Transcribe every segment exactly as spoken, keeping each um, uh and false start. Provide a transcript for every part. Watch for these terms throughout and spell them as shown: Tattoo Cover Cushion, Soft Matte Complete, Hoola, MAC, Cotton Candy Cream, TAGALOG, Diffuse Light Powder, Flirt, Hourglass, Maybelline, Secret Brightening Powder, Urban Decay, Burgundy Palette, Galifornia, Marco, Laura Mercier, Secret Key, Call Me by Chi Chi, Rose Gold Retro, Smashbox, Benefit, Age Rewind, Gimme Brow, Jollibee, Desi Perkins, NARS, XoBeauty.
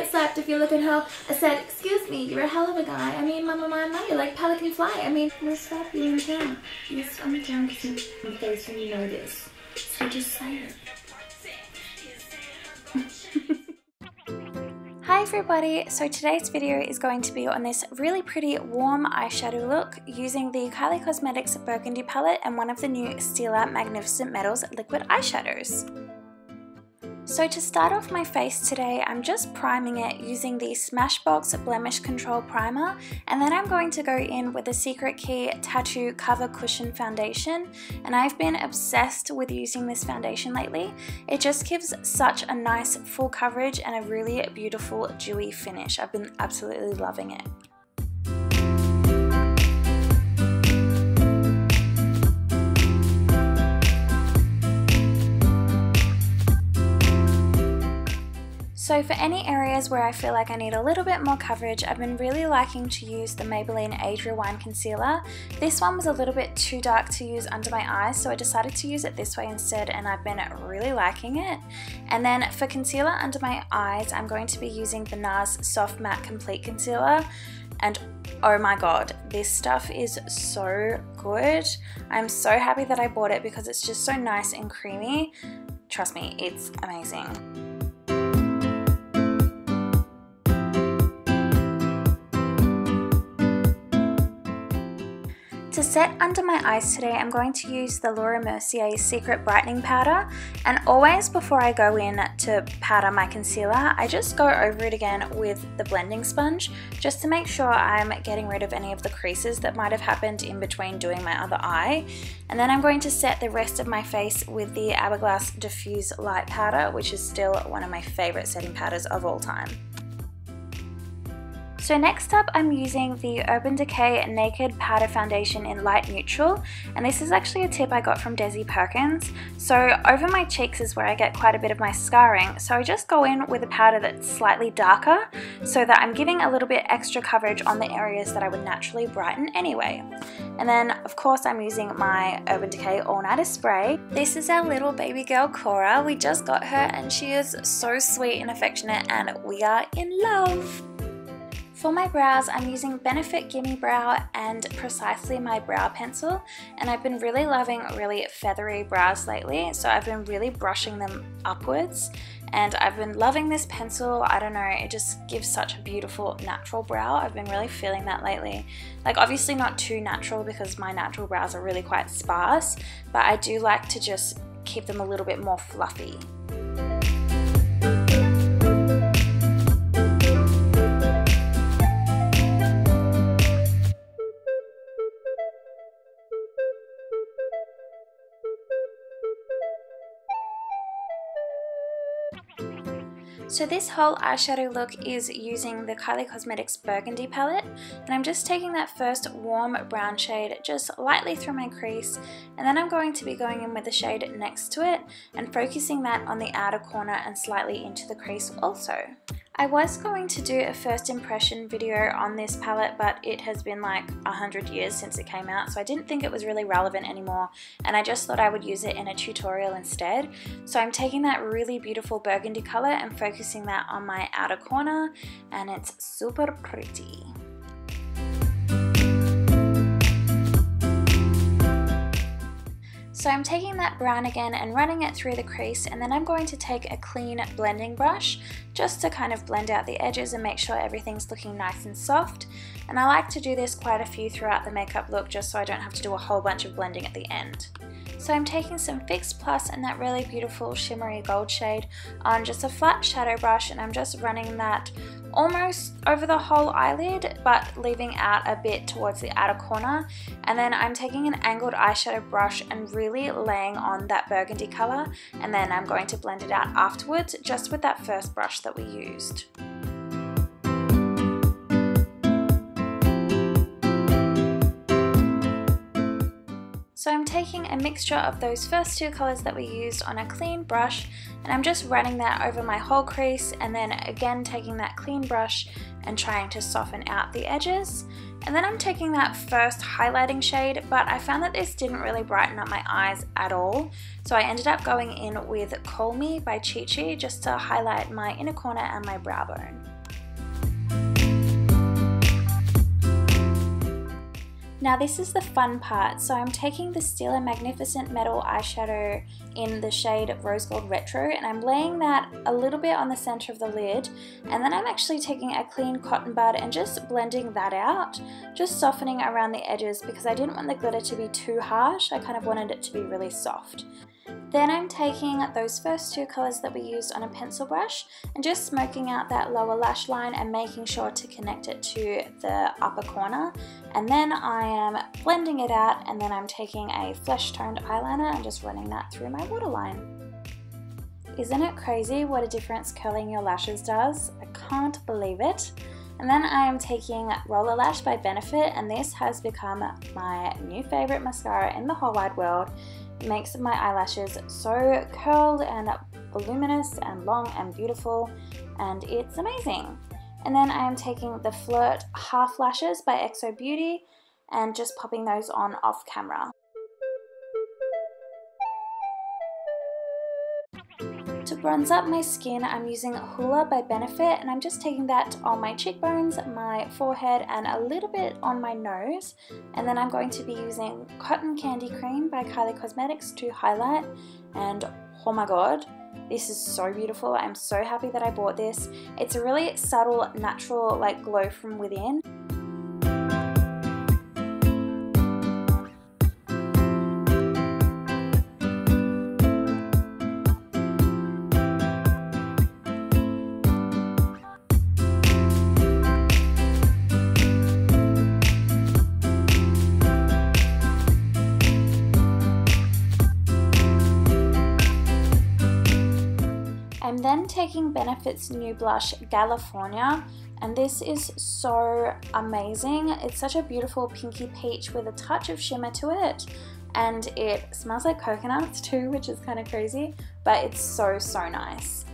get slapped if you look at her. I said, excuse me, you're a hell of a guy. I mean, mama, mama, you're like Pelican Fly. I mean, we'll slap you in the town. You just on the town because you're in face and you know this. So just say it. Hi everybody, so today's video is going to be on this really pretty warm eyeshadow look using the Kylie Cosmetics Burgundy Palette and one of the new Stila Magnificent Metals liquid eyeshadows. So to start off my face today, I'm just priming it using the Smashbox Blemish Control Primer, and then I'm going to go in with the Secret Key Tattoo Cover Cushion foundation, and I've been obsessed with using this foundation lately. It just gives such a nice full coverage and a really beautiful dewy finish. I've been absolutely loving it. So for any areas where I feel like I need a little bit more coverage, I've been really liking to use the Maybelline Age Rewind Concealer. This one was a little bit too dark to use under my eyes, so I decided to use it this way instead, and I've been really liking it. And then for concealer under my eyes, I'm going to be using the NARS Soft Matte Complete Concealer. And oh my god, this stuff is so good. I'm so happy that I bought it because it's just so nice and creamy. Trust me, it's amazing. To set under my eyes today, I'm going to use the Laura Mercier Secret Brightening Powder, and always before I go in to powder my concealer, I just go over it again with the blending sponge just to make sure I'm getting rid of any of the creases that might have happened in between doing my other eye. And then I'm going to set the rest of my face with the Hourglass Diffuse Light Powder, which is still one of my favorite setting powders of all time. So next up, I'm using the Urban Decay Naked Powder Foundation in Light Neutral, and this is actually a tip I got from Desi Perkins. So over my cheeks is where I get quite a bit of my scarring, so I just go in with a powder that's slightly darker so that I'm giving a little bit extra coverage on the areas that I would naturally brighten anyway. And then of course I'm using my Urban Decay All Nighter Spray. This is our little baby girl Cora. We just got her and she is so sweet and affectionate and we are in love. For my brows, I'm using Benefit Gimme Brow and Precisely my brow pencil, and I've been really loving really feathery brows lately, so I've been really brushing them upwards, and I've been loving this pencil. I don't know, it just gives such a beautiful natural brow. I've been really feeling that lately. Like obviously not too natural because my natural brows are really quite sparse, but I do like to just keep them a little bit more fluffy. So this whole eyeshadow look is using the Kylie Cosmetics Burgundy palette, and I'm just taking that first warm brown shade just lightly through my crease, and then I'm going to be going in with the shade next to it and focusing that on the outer corner and slightly into the crease also. I was going to do a first impression video on this palette, but it has been like a hundred years since it came out, so I didn't think it was really relevant anymore, and I just thought I would use it in a tutorial instead. So I'm taking that really beautiful burgundy color and focusing that on my outer corner, and it's super pretty. So I'm taking that brown again and running it through the crease, and then I'm going to take a clean blending brush just to kind of blend out the edges and make sure everything's looking nice and soft. And I like to do this quite a few throughout the makeup look just so I don't have to do a whole bunch of blending at the end. So I'm taking some Fix plus and that really beautiful shimmery gold shade on just a flat shadow brush, and I'm just running that almost over the whole eyelid but leaving out a bit towards the outer corner. And then I'm taking an angled eyeshadow brush and really laying on that burgundy color, and then I'm going to blend it out afterwards just with that first brush that we used. So I'm taking a mixture of those first two colours that we used on a clean brush, and I'm just running that over my whole crease, and then again taking that clean brush and trying to soften out the edges. And then I'm taking that first highlighting shade, but I found that this didn't really brighten up my eyes at all. So I ended up going in with Call Me by Chi Chi just to highlight my inner corner and my brow bone. Now this is the fun part, so I'm taking the Stila Magnificent Metal eyeshadow in the shade Rose Gold Retro, and I'm laying that a little bit on the center of the lid, and then I'm actually taking a clean cotton bud and just blending that out, just softening around the edges because I didn't want the glitter to be too harsh, I kind of wanted it to be really soft. Then I'm taking those first two colours that we used on a pencil brush and just smoking out that lower lash line and making sure to connect it to the upper corner. And then I am blending it out, and then I'm taking a flesh-toned eyeliner and just running that through my waterline. Isn't it crazy what a difference curling your lashes does? I can't believe it. And then I am taking Roller Lash by Benefit, and this has become my new favourite mascara in the whole wide world. It makes my eyelashes so curled and voluminous and long and beautiful, and it's amazing. And then I am taking the Flirt Half Lashes by XoBeauty and just popping those on off camera. To bronze up my skin, I'm using Hoola by Benefit, and I'm just taking that on my cheekbones, my forehead, and a little bit on my nose. And then I'm going to be using Cotton Candy Cream by Kylie Cosmetics to highlight, and oh my god, this is so beautiful. I'm so happy that I bought this. It's a really subtle, natural, like, glow from within. I'm then taking Benefit's new blush, Galifornia, and this is so amazing. It's such a beautiful pinky peach with a touch of shimmer to it, and it smells like coconuts too, which is kind of crazy, but it's so, so nice.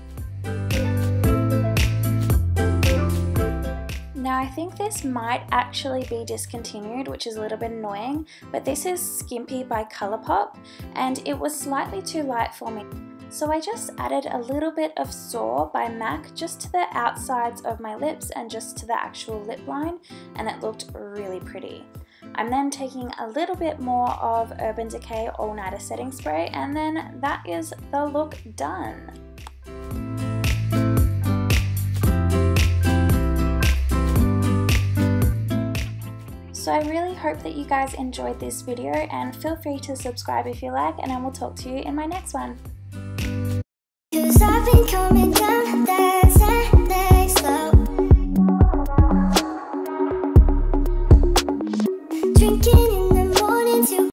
Now I think this might actually be discontinued, which is a little bit annoying, but this is Skimpy by Colourpop, and it was slightly too light for me. So I just added a little bit of Soar by M A C just to the outsides of my lips and just to the actual lip line, and it looked really pretty. I'm then taking a little bit more of Urban Decay All Nighter Setting Spray, and then that is the look done. So I really hope that you guys enjoyed this video, and feel free to subscribe if you like, and I will talk to you in my next one. 'Cause I've been coming down.